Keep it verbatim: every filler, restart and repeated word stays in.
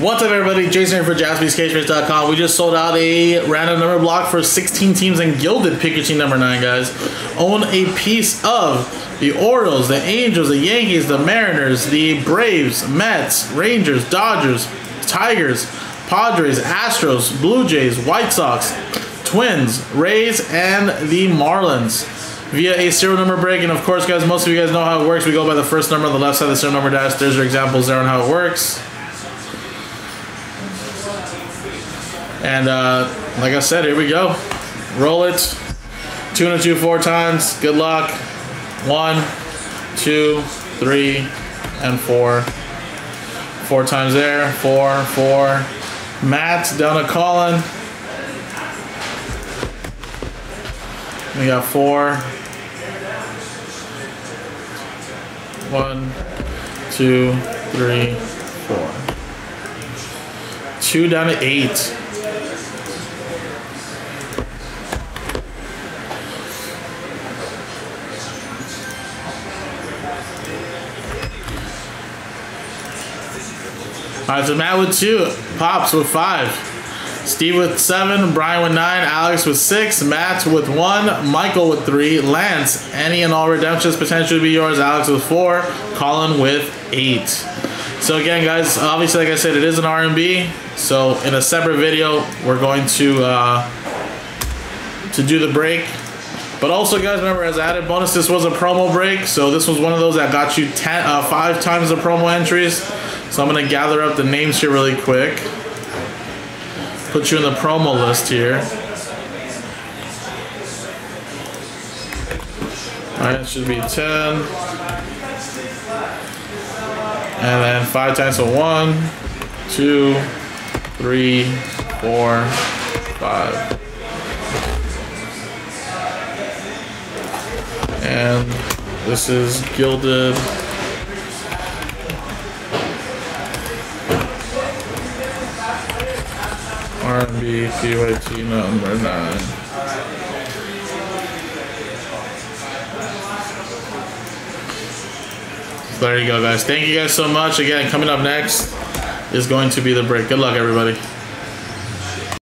What's up, everybody? Jason here for Jaspys Case Breaks dot com. We just sold out a random number block for sixteen teams in Gilded Pikachu number nine, guys. Own a piece of the Orioles, the Angels, the Yankees, the Mariners, the Braves, Mets, Rangers, Dodgers, Tigers, Padres, Astros, Blue Jays, White Sox, Twins, Rays, and the Marlins via a serial number break. And of course, guys, most of you guys know how it works. We go by the first number on the left side of the serial number dash. There's your examples there on how it works. And uh, like I said, here we go. Roll it. Two and a two four times. Good luck. One, two, three, and four. Four times there. Four, four. Matt's down to Colin. We got four. One, two, three, four. Two down to eight. All right, so Matt with two, Pops with five, Steve with seven, Brian with nine, Alex with six, Matt with one, Michael with three, Lance, any and all redemptions potentially be yours, Alex with four, Colin with eight. So again, guys, obviously, like I said, it is an R N B, so in a separate video, we're going to, uh, to do the break. But also, guys, remember, as added bonus, this was a promo break, so this was one of those that got you ten, uh, five times the promo entries. So I'm going to gather up the names here really quick. Put you in the promo list here. Alright, it should be ten. And then five times. So one, two, three, four, five. And this is Gilded. R and B P Y T number nine. There you go, guys. Thank you guys so much. Again, coming up next is going to be the break. Good luck, everybody.